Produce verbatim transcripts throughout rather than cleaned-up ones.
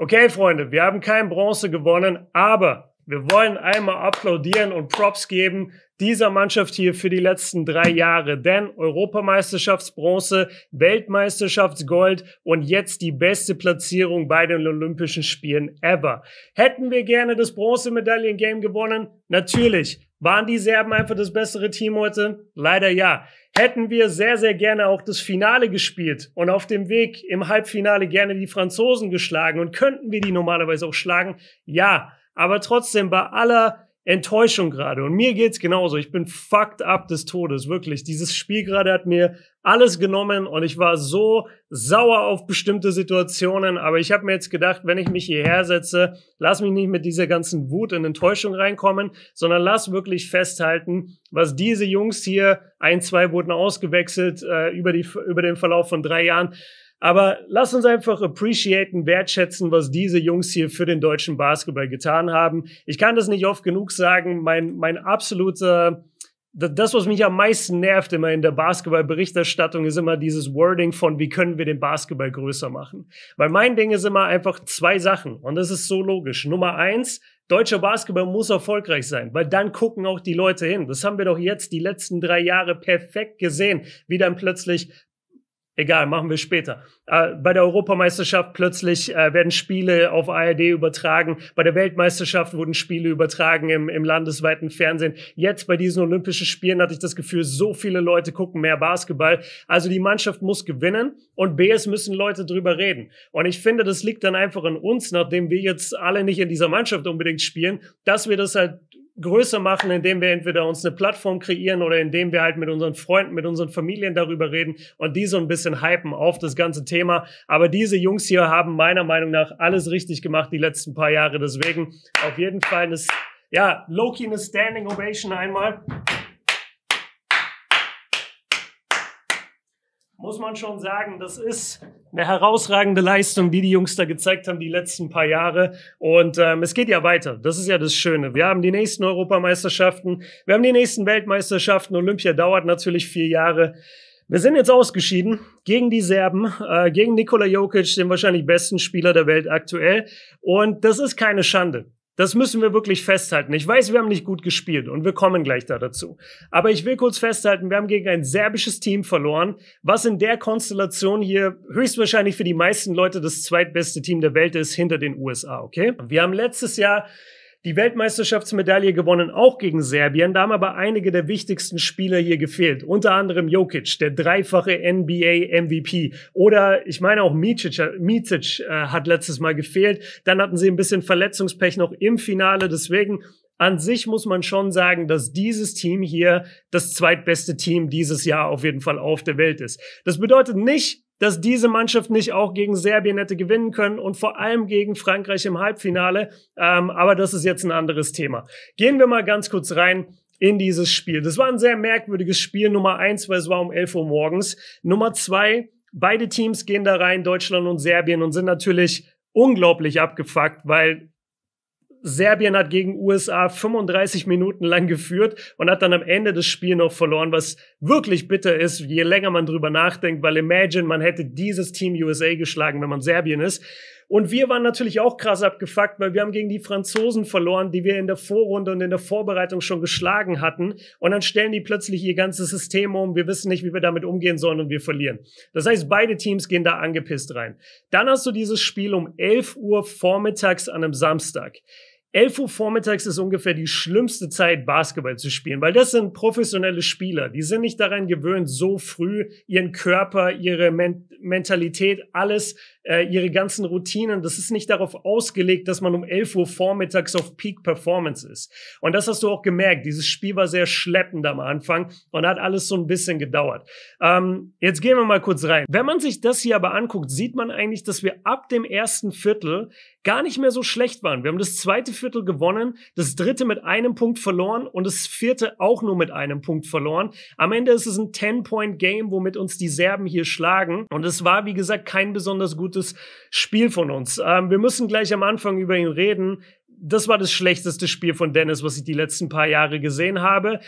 Okay, Freunde, wir haben kein Bronze gewonnen, aber wir wollen einmal applaudieren und Props geben dieser Mannschaft hier für die letzten drei Jahre. Denn Europameisterschaftsbronze, Weltmeisterschaftsgold und jetzt die beste Platzierung bei den Olympischen Spielen ever. Hätten wir gerne das Bronzemedaillen-Game gewonnen? Natürlich. Waren die Serben einfach das bessere Team heute? Leider ja. Hätten wir sehr, sehr gerne auch das Finale gespielt und auf dem Weg im Halbfinale gerne die Franzosen geschlagen und könnten wir die normalerweise auch schlagen? Ja. Aber trotzdem, bei aller Enttäuschung gerade, und mir geht's genauso, ich bin fucked up des Todes, wirklich. Dieses Spiel gerade hat mir alles genommen und ich war so sauer auf bestimmte Situationen, aber ich habe mir jetzt gedacht, wenn ich mich hierher setze, lass mich nicht mit dieser ganzen Wut und Enttäuschung reinkommen, sondern lass wirklich festhalten, was diese Jungs hier, ein, zwei wurden ausgewechselt äh, über, die, über den Verlauf von drei Jahren, aber lass uns einfach appreciaten, wertschätzen, was diese Jungs hier für den deutschen Basketball getan haben. Ich kann das nicht oft genug sagen. Mein, mein absoluter, das, was mich am meisten nervt immer in der Basketball-Berichterstattung, ist immer dieses Wording von, wie können wir den Basketball größer machen? Weil mein Ding ist immer einfach zwei Sachen. Und das ist so logisch. Nummer eins, deutscher Basketball muss erfolgreich sein, weil dann gucken auch die Leute hin. Das haben wir doch jetzt die letzten drei Jahre perfekt gesehen, wie dann plötzlich Egal, machen wir später. Äh, bei der Europameisterschaft plötzlich äh, werden Spiele auf A R D übertragen. Bei der Weltmeisterschaft wurden Spiele übertragen im, im landesweiten Fernsehen. Jetzt bei diesen Olympischen Spielen hatte ich das Gefühl, so viele Leute gucken mehr Basketball. Also die Mannschaft muss gewinnen und B, es müssen Leute drüber reden. Und ich finde, das liegt dann einfach an uns, nachdem wir jetzt alle nicht in dieser Mannschaft unbedingt spielen, dass wir das halt größer machen, indem wir entweder uns eine Plattform kreieren oder indem wir halt mit unseren Freunden, mit unseren Familien darüber reden und die so ein bisschen hypen auf das ganze Thema. Aber diese Jungs hier haben meiner Meinung nach alles richtig gemacht die letzten paar Jahre. Deswegen auf jeden Fall eine, ja, low-key eine Standing Ovation einmal. Muss man schon sagen, das ist eine herausragende Leistung, die die Jungs da gezeigt haben die letzten paar Jahre. Und ähm, es geht ja weiter. Das ist ja das Schöne. Wir haben die nächsten Europameisterschaften, wir haben die nächsten Weltmeisterschaften. Olympia dauert natürlich vier Jahre. Wir sind jetzt ausgeschieden gegen die Serben, äh, gegen Nikola Jokic, den wahrscheinlich besten Spieler der Welt aktuell. Und das ist keine Schande. Das müssen wir wirklich festhalten. Ich weiß, wir haben nicht gut gespielt und wir kommen gleich da dazu. Aber ich will kurz festhalten, wir haben gegen ein serbisches Team verloren, was in der Konstellation hier höchstwahrscheinlich für die meisten Leute das zweitbeste Team der Welt ist, hinter den U S A, okay? Wir haben letztes Jahr die Weltmeisterschaftsmedaille gewonnen, auch gegen Serbien. Da haben aber einige der wichtigsten Spieler hier gefehlt. Unter anderem Jokic, der dreifache N B A M V P. Oder ich meine auch Micic, Micic äh, hat letztes Mal gefehlt. Dann hatten sie ein bisschen Verletzungspech noch im Finale. Deswegen an sich muss man schon sagen, dass dieses Team hier das zweitbeste Team dieses Jahr auf jeden Fall auf der Welt ist. Das bedeutet nicht, dass diese Mannschaft nicht auch gegen Serbien hätte gewinnen können und vor allem gegen Frankreich im Halbfinale. Ähm, aber das ist jetzt ein anderes Thema. Gehen wir mal ganz kurz rein in dieses Spiel. Das war ein sehr merkwürdiges Spiel. Nummer eins, weil es war um elf Uhr morgens. Nummer zwei, beide Teams gehen da rein, Deutschland und Serbien, und sind natürlich unglaublich abgefuckt, weil Serbien hat gegen U S A fünfunddreißig Minuten lang geführt und hat dann am Ende das Spiel noch verloren, was wirklich bitter ist, je länger man drüber nachdenkt, weil imagine, man hätte dieses Team U S A geschlagen, wenn man Serbien ist. Und wir waren natürlich auch krass abgefuckt, weil wir haben gegen die Franzosen verloren, die wir in der Vorrunde und in der Vorbereitung schon geschlagen hatten. Und dann stellen die plötzlich ihr ganzes System um. Wir wissen nicht, wie wir damit umgehen sollen und wir verlieren. Das heißt, beide Teams gehen da angepisst rein. Dann hast du dieses Spiel um elf Uhr vormittags an einem Samstag. elf Uhr vormittags ist ungefähr die schlimmste Zeit, Basketball zu spielen, weil das sind professionelle Spieler. Die sind nicht daran gewöhnt, so früh ihren Körper, ihre Men- Mentalität, alles, äh, ihre ganzen Routinen. Das ist nicht darauf ausgelegt, dass man um elf Uhr vormittags auf Peak Performance ist. Und das hast du auch gemerkt. Dieses Spiel war sehr schleppend am Anfang und hat alles so ein bisschen gedauert. Ähm, jetzt gehen wir mal kurz rein. Wenn man sich das hier aber anguckt, sieht man eigentlich, dass wir ab dem ersten Viertel gar nicht mehr so schlecht waren. Wir haben das zweite Viertel gewonnen, das dritte mit einem Punkt verloren und das vierte auch nur mit einem Punkt verloren. Am Ende ist es ein zehn Point Game, womit uns die Serben hier schlagen. Und es war, wie gesagt, kein besonders gutes Spiel von uns. Ähm, wir müssen gleich am Anfang über ihn reden. Das war das schlechteste Spiel von Dennis, was ich die letzten paar Jahre gesehen habe.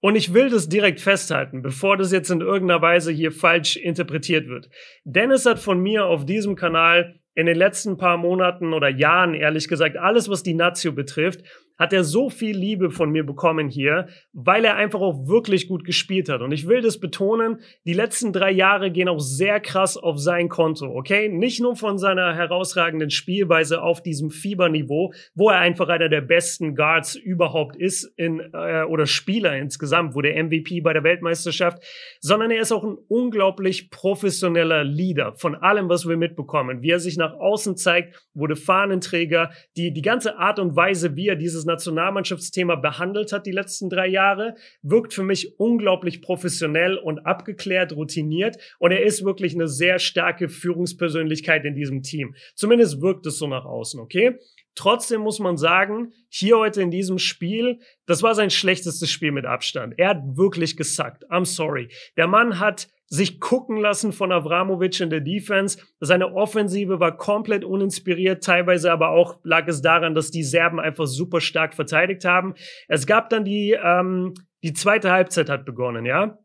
Und ich will das direkt festhalten, bevor das jetzt in irgendeiner Weise hier falsch interpretiert wird. Dennis hat von mir auf diesem Kanal in den letzten paar Monaten oder Jahren, ehrlich gesagt, alles, was die Nazio betrifft, hat er so viel Liebe von mir bekommen hier, weil er einfach auch wirklich gut gespielt hat. Und ich will das betonen, die letzten drei Jahre gehen auch sehr krass auf sein Konto, okay? Nicht nur von seiner herausragenden Spielweise auf diesem Fieberniveau, wo er einfach einer der besten Guards überhaupt ist in äh, oder Spieler insgesamt, wurde M V P bei der Weltmeisterschaft, sondern er ist auch ein unglaublich professioneller Leader von allem, was wir mitbekommen. Wie er sich nach außen zeigt, wurde Fahnenträger, die, die ganze Art und Weise, wie er dieses Nationalmannschaftsthema behandelt hat die letzten drei Jahre, wirkt für mich unglaublich professionell und abgeklärt, routiniert, und er ist wirklich eine sehr starke Führungspersönlichkeit in diesem Team. Zumindest wirkt es so nach außen, okay? Trotzdem muss man sagen, hier heute in diesem Spiel, das war sein schlechtestes Spiel mit Abstand. Er hat wirklich gesackt. I'm sorry. Der Mann hat sich gucken lassen von Avramovic in der Defense. Seine Offensive war komplett uninspiriert, teilweise aber auch lag es daran, dass die Serben einfach super stark verteidigt haben. Es gab dann die, ähm, die zweite Halbzeit hat begonnen, ja.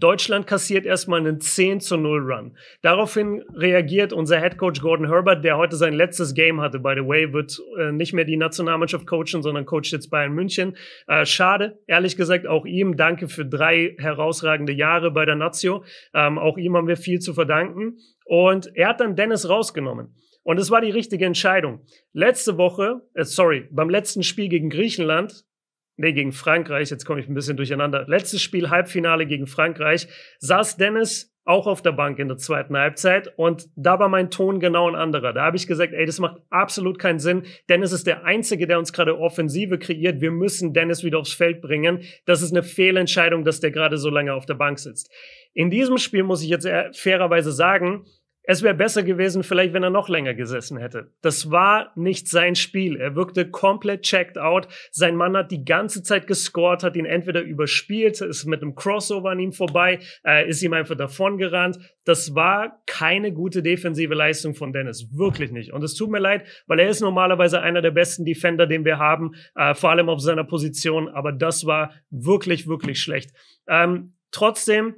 Deutschland kassiert erstmal einen zehn zu null Run. Daraufhin reagiert unser Headcoach Gordon Herbert, der heute sein letztes Game hatte, by the way, wird äh, nicht mehr die Nationalmannschaft coachen, sondern coacht jetzt Bayern München. Äh, schade, ehrlich gesagt, auch ihm danke für drei herausragende Jahre bei der Nazio. Ähm, auch ihm haben wir viel zu verdanken. Und er hat dann Dennis rausgenommen. Und es war die richtige Entscheidung. Letzte Woche, äh, sorry, beim letzten Spiel gegen Griechenland, Nee, gegen Frankreich, jetzt komme ich ein bisschen durcheinander. Letztes Spiel, Halbfinale gegen Frankreich, saß Dennis auch auf der Bank in der zweiten Halbzeit, und da war mein Ton genau ein anderer. Da habe ich gesagt, ey, das macht absolut keinen Sinn. Dennis ist der Einzige, der uns gerade Offensive kreiert. Wir müssen Dennis wieder aufs Feld bringen. Das ist eine Fehlentscheidung, dass der gerade so lange auf der Bank sitzt. In diesem Spiel muss ich jetzt fairerweise sagen, es wäre besser gewesen, vielleicht, wenn er noch länger gesessen hätte. Das war nicht sein Spiel. Er wirkte komplett checked out. Sein Mann hat die ganze Zeit gescored, hat ihn entweder überspielt, ist mit einem Crossover an ihm vorbei, äh, ist ihm einfach davon gerannt. Das war keine gute defensive Leistung von Dennis. Wirklich nicht. Und es tut mir leid, weil er ist normalerweise einer der besten Defender, den wir haben, äh, vor allem auf seiner Position. Aber das war wirklich, wirklich schlecht. Ähm, trotzdem,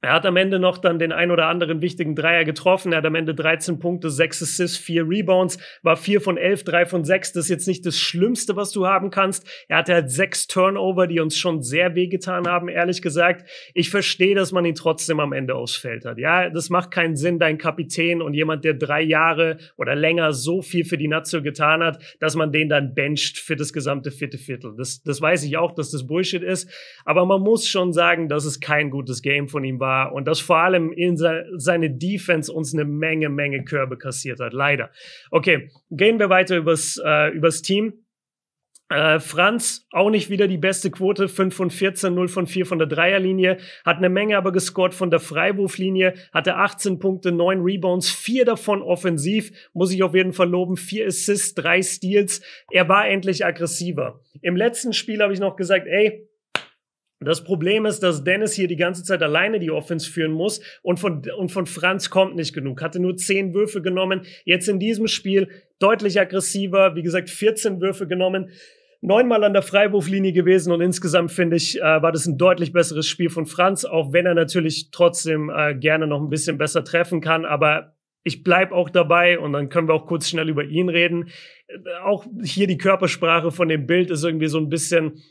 er hat am Ende noch dann den ein oder anderen wichtigen Dreier getroffen. Er hat am Ende dreizehn Punkte, sechs Assists, vier Rebounds, war vier von elf, drei von sechs. Das ist jetzt nicht das Schlimmste, was du haben kannst. Er hatte halt sechs Turnover, die uns schon sehr wehgetan haben, ehrlich gesagt. Ich verstehe, dass man ihn trotzdem am Ende aufs Feld hat. Ja, das macht keinen Sinn, dein Kapitän und jemand, der drei Jahre oder länger so viel für die Nazio getan hat, dass man den dann bencht für das gesamte vierte Viertel. Das, das weiß ich auch, dass das Bullshit ist. Aber man muss schon sagen, dass es kein gutes Game von ihm war. Und dass vor allem in seine Defense uns eine Menge, Menge Körbe kassiert hat. Leider. Okay, gehen wir weiter übers, äh, übers Team. Äh, Franz, auch nicht wieder die beste Quote, fünf von vierzehn, null von vier von der Dreierlinie, hat eine Menge aber gescored von der Freiwurflinie, hatte achtzehn Punkte, neun Rebounds, vier davon offensiv, muss ich auf jeden Fall loben, vier Assists, drei Steals, er war endlich aggressiver. Im letzten Spiel habe ich noch gesagt, ey, das Problem ist, dass Dennis hier die ganze Zeit alleine die Offense führen muss, und von, und von Franz kommt nicht genug. Hatte nur zehn Würfe genommen. Jetzt in diesem Spiel deutlich aggressiver. Wie gesagt, vierzehn Würfe genommen. Neunmal an der Freiwurflinie gewesen, und insgesamt, finde ich, äh, war das ein deutlich besseres Spiel von Franz, auch wenn er natürlich trotzdem äh, gerne noch ein bisschen besser treffen kann. Aber ich bleib auch dabei, und dann können wir auch kurz schnell über ihn reden. Äh, auch hier die Körpersprache von dem Bild ist irgendwie so ein bisschen,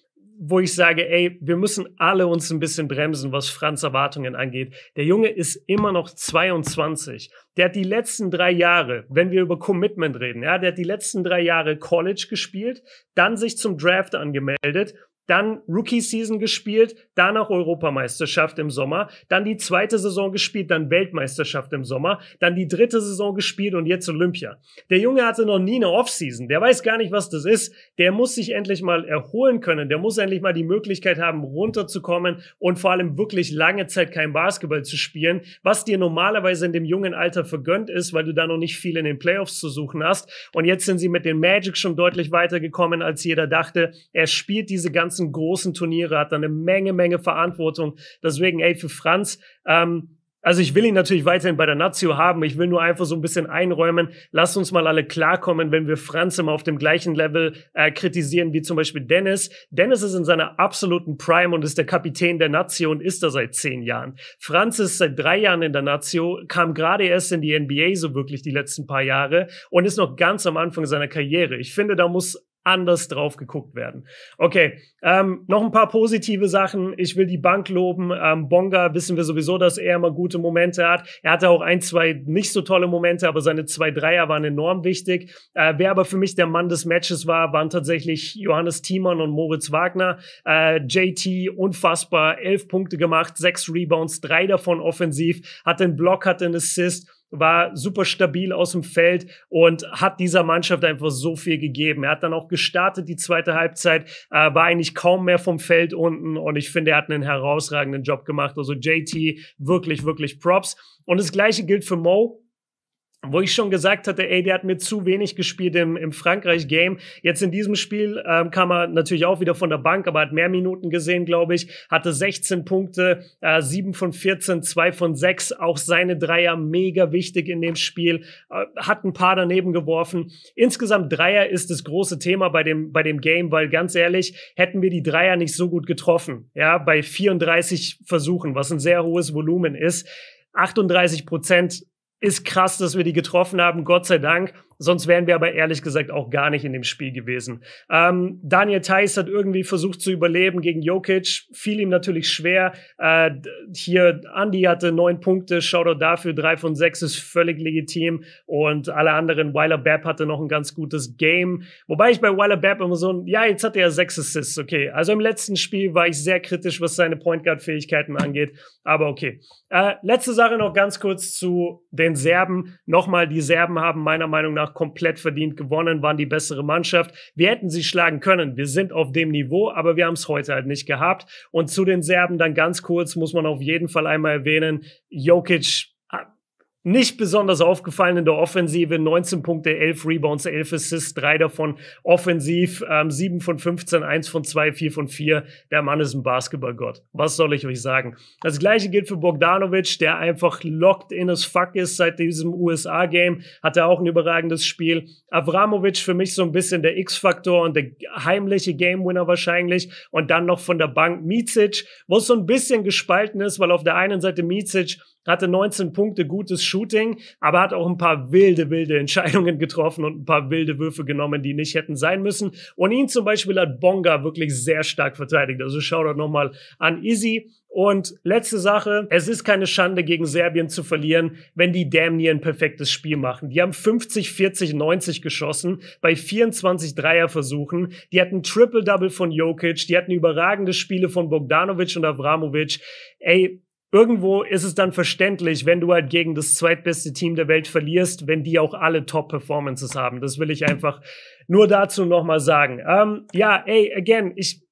wo ich sage, ey, wir müssen alle uns ein bisschen bremsen, was Franz Erwartungen angeht. Der Junge ist immer noch zweiundzwanzig. Der hat die letzten drei Jahre, wenn wir über Commitment reden, ja, der hat die letzten drei Jahre College gespielt, dann sich zum Draft angemeldet, dann Rookie-Season gespielt, danach Europameisterschaft im Sommer, dann die zweite Saison gespielt, dann Weltmeisterschaft im Sommer, dann die dritte Saison gespielt und jetzt Olympia. Der Junge hatte noch nie eine Offseason, der weiß gar nicht, was das ist. Der muss sich endlich mal erholen können, der muss endlich mal die Möglichkeit haben, runterzukommen und vor allem wirklich lange Zeit kein Basketball zu spielen, was dir normalerweise in dem jungen Alter vergönnt ist, weil du da noch nicht viel in den Playoffs zu suchen hast. Und jetzt sind sie mit den Magic schon deutlich weitergekommen, als jeder dachte. Er spielt diese ganze großen Turniere, hat da eine Menge, Menge Verantwortung. Deswegen, ey, für Franz ähm, Also ich will ihn natürlich weiterhin bei der Nazio haben. Ich will nur einfach so ein bisschen einräumen. Lasst uns mal alle klarkommen, wenn wir Franz immer auf dem gleichen Level äh, kritisieren wie zum Beispiel Dennis. Dennis ist in seiner absoluten Prime und ist der Kapitän der Nazio und ist da seit zehn Jahren. Franz ist seit drei Jahren in der Nazio, kam gerade erst in die N B A so wirklich die letzten paar Jahre und ist noch ganz am Anfang seiner Karriere. Ich finde, da muss anders drauf geguckt werden. Okay, ähm, noch ein paar positive Sachen. Ich will die Bank loben. Ähm, Bonga wissen wir sowieso, dass er immer gute Momente hat. Er hatte auch ein, zwei nicht so tolle Momente, aber seine zwei Dreier waren enorm wichtig. Äh, wer aber für mich der Mann des Matches war, waren tatsächlich Johannes Thiemann und Moritz Wagner. Äh, J T, unfassbar, elf Punkte gemacht, sechs Rebounds, drei davon offensiv, hat den Block, hat den Assist, war super stabil aus dem Feld und hat dieser Mannschaft einfach so viel gegeben. Er hat dann auch gestartet die zweite Halbzeit, äh, war eigentlich kaum mehr vom Feld unten und ich finde, er hat einen herausragenden Job gemacht. Also J T, wirklich, wirklich Props. Und das Gleiche gilt für Mo, wo ich schon gesagt hatte, ey, der hat mir zu wenig gespielt im, im Frankreich-Game. Jetzt in diesem Spiel ähm, kam er natürlich auch wieder von der Bank, aber hat mehr Minuten gesehen, glaube ich. Hatte sechzehn Punkte, äh, sieben von vierzehn, zwei von sechs. Auch seine Dreier mega wichtig in dem Spiel. Äh, hat ein paar daneben geworfen. Insgesamt Dreier ist das große Thema bei dem, bei dem Game, weil ganz ehrlich, hätten wir die Dreier nicht so gut getroffen. Ja, bei vierunddreißig Versuchen, was ein sehr hohes Volumen ist. achtunddreißig Prozent ist krass, dass wir die getroffen haben, Gott sei Dank. Sonst wären wir aber ehrlich gesagt auch gar nicht in dem Spiel gewesen. Ähm, Daniel Theis hat irgendwie versucht zu überleben gegen Jokic. Fiel ihm natürlich schwer. Äh, hier, Andi hatte neun Punkte. Shoutout dafür. Drei von sechs ist völlig legitim. Und alle anderen, Weiler Babb hatte noch ein ganz gutes Game. Wobei ich bei Weiler Babb immer so, ein, ja, jetzt hat er sechs Assists. Okay, also im letzten Spiel war ich sehr kritisch, was seine Point Guard-Fähigkeiten angeht. Aber okay. Äh, letzte Sache noch ganz kurz zu den Serben. Nochmal, die Serben haben meiner Meinung nach komplett verdient gewonnen, waren die bessere Mannschaft. Wir hätten sie schlagen können. Wir sind auf dem Niveau, aber wir haben es heute halt nicht gehabt. Und zu den Serben dann ganz kurz muss man auf jeden Fall einmal erwähnen, Jokic nicht besonders aufgefallen in der Offensive, neunzehn Punkte, elf Rebounds, elf Assists, drei davon offensiv, ähm, sieben von fünfzehn, eins von zwei, vier von vier. Der Mann ist ein Basketballgott. Was soll ich euch sagen? Das Gleiche gilt für Bogdanovic, der einfach locked in as fuck ist seit diesem U S A-Game. Hat er auch ein überragendes Spiel. Avramovic für mich so ein bisschen der X-Faktor und der heimliche Game-Winner wahrscheinlich. Und dann noch von der Bank Micic, wo es so ein bisschen gespalten ist, weil auf der einen Seite Micic hatte neunzehn Punkte, gutes Shooting, aber hat auch ein paar wilde, wilde Entscheidungen getroffen und ein paar wilde Würfe genommen, die nicht hätten sein müssen. Und ihn zum Beispiel hat Bonga wirklich sehr stark verteidigt. Also Shoutout nochmal an Izzy. Und letzte Sache, es ist keine Schande, gegen Serbien zu verlieren, wenn die damn near ein perfektes Spiel machen. Die haben fünfzig, vierzig, neunzig geschossen bei vierundzwanzig Dreierversuchen. Die hatten Triple-Double von Jokic, die hatten überragende Spiele von Bogdanovic und Avramovic. Ey, irgendwo ist es dann verständlich, wenn du halt gegen das zweitbeste Team der Welt verlierst, wenn die auch alle Top-Performances haben. Das will ich einfach nur dazu nochmal sagen. Ähm, ja, ey, again, ich,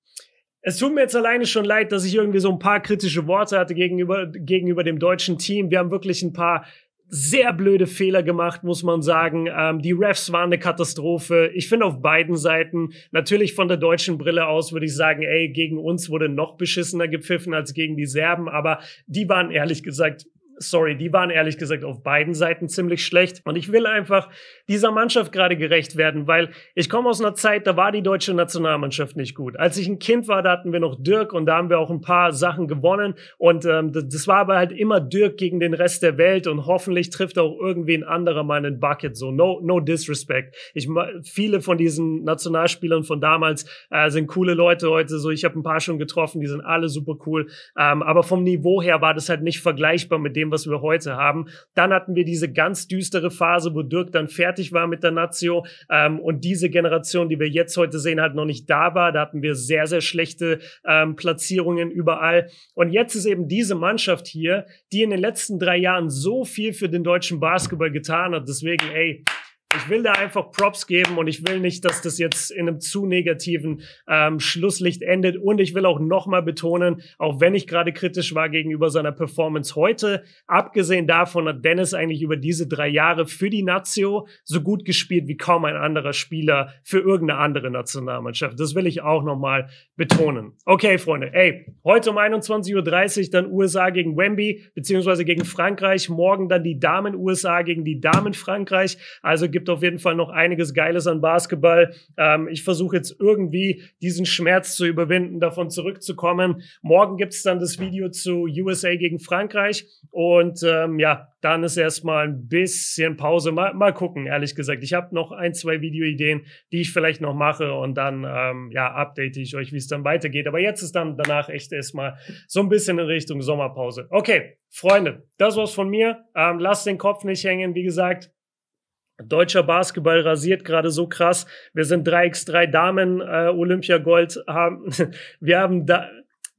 es tut mir jetzt alleine schon leid, dass ich irgendwie so ein paar kritische Worte hatte gegenüber, gegenüber dem deutschen Team. Wir haben wirklich ein paar sehr blöde Fehler gemacht, muss man sagen. Ähm, die Refs waren eine Katastrophe. Ich finde auf beiden Seiten, natürlich von der deutschen Brille aus würde ich sagen, ey, gegen uns wurde noch beschissener gepfiffen als gegen die Serben, aber die waren ehrlich gesagt, sorry, die waren ehrlich gesagt auf beiden Seiten ziemlich schlecht. Und ich will einfach dieser Mannschaft gerade gerecht werden, weil ich komme aus einer Zeit, da war die deutsche Nationalmannschaft nicht gut. Als ich ein Kind war, da hatten wir noch Dirk und da haben wir auch ein paar Sachen gewonnen. Und ähm, das war aber halt immer Dirk gegen den Rest der Welt und hoffentlich trifft auch irgendwie ein anderer mal einen Bucket. So, no, no disrespect. Ich, viele von diesen Nationalspielern von damals äh, sind coole Leute heute. So, ich habe ein paar schon getroffen, die sind alle super cool. Ähm, aber vom Niveau her war das halt nicht vergleichbar mit dem, was wir heute haben. Dann hatten wir diese ganz düstere Phase, wo Dirk dann fertig war mit der Nazio ähm, und diese Generation, die wir jetzt heute sehen, halt noch nicht da war. Da hatten wir sehr, sehr schlechte ähm, Platzierungen überall. Und jetzt ist eben diese Mannschaft hier, die in den letzten drei Jahren so viel für den deutschen Basketball getan hat. Deswegen, ey, Ich will da einfach Props geben und ich will nicht, dass das jetzt in einem zu negativen ähm, Schlusslicht endet. Und ich will auch nochmal betonen, auch wenn ich gerade kritisch war gegenüber seiner Performance heute, abgesehen davon hat Dennis eigentlich über diese drei Jahre für die Nazio so gut gespielt wie kaum ein anderer Spieler für irgendeine andere Nationalmannschaft. Das will ich auch nochmal betonen. Okay, Freunde, ey, heute um einundzwanzig Uhr dreißig dann U S A gegen Wemby, beziehungsweise gegen Frankreich. Morgen dann die Damen-U S A gegen die Damen-Frankreich. Also gibt auf jeden Fall noch einiges Geiles an Basketball. Ähm, ich versuche jetzt irgendwie diesen Schmerz zu überwinden, davon zurückzukommen. Morgen gibt es dann das Video zu U S A gegen Frankreich und ähm, ja, dann ist erstmal ein bisschen Pause. Mal, mal gucken, ehrlich gesagt. Ich habe noch ein, zwei Videoideen, die ich vielleicht noch mache und dann ähm, ja, update ich euch, wie es dann weitergeht. Aber jetzt ist dann danach echt erstmal so ein bisschen in Richtung Sommerpause. Okay, Freunde, das war's von mir. Ähm, lasst den Kopf nicht hängen, wie gesagt. Deutscher Basketball rasiert gerade so krass. Wir sind drei gegen drei Damen, äh, Olympiagold haben. Wir haben da.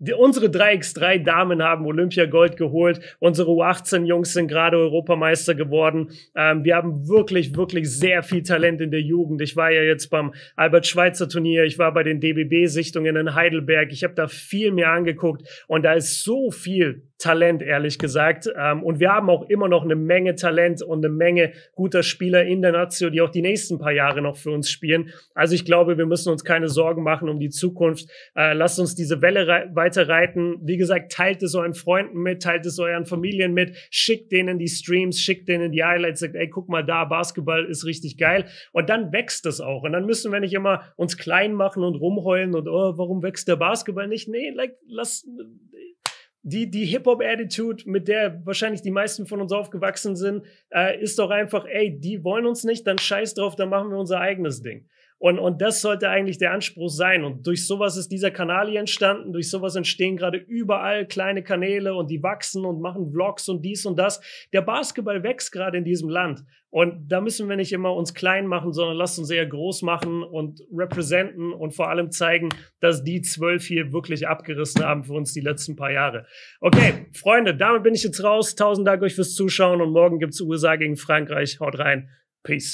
Die, unsere drei gegen drei Damen haben Olympiagold geholt. Unsere U achtzehn Jungs sind gerade Europameister geworden. Ähm, wir haben wirklich, wirklich sehr viel Talent in der Jugend. Ich war ja jetzt beim Albert-Schweitzer-Turnier. Ich war bei den D B B-Sichtungen in Heidelberg. Ich habe da viel mehr angeguckt. Und da ist so viel Talent, ehrlich gesagt. Ähm, und wir haben auch immer noch eine Menge Talent und eine Menge guter Spieler in der Nazio, die auch die nächsten paar Jahre noch für uns spielen. Also ich glaube, wir müssen uns keine Sorgen machen um die Zukunft. Äh, lasst uns diese Welle weiter reiten. Wie gesagt, teilt es euren Freunden mit, teilt es euren Familien mit, schickt denen die Streams, schickt denen die Highlights, sagt, ey, guck mal da, Basketball ist richtig geil. Und dann wächst es auch. Und dann müssen wir nicht immer uns klein machen und rumheulen und, oh, warum wächst der Basketball nicht? Nee, like, lass... Die, die Hip-Hop-Attitude, mit der wahrscheinlich die meisten von uns aufgewachsen sind, äh, ist doch einfach, ey, die wollen uns nicht, dann scheiß drauf, dann machen wir unser eigenes Ding. Und, und das sollte eigentlich der Anspruch sein. Und durch sowas ist dieser Kanal hier entstanden, durch sowas entstehen gerade überall kleine Kanäle und die wachsen und machen Vlogs und dies und das. Der Basketball wächst gerade in diesem Land. Und da müssen wir nicht immer uns klein machen, sondern lasst uns eher groß machen und representen und vor allem zeigen, dass die zwölf hier wirklich abgerissen haben für uns die letzten paar Jahre. Okay, Freunde, damit bin ich jetzt raus. Tausend Dank euch fürs Zuschauen und morgen gibt's U S A gegen Frankreich. Haut rein. Peace.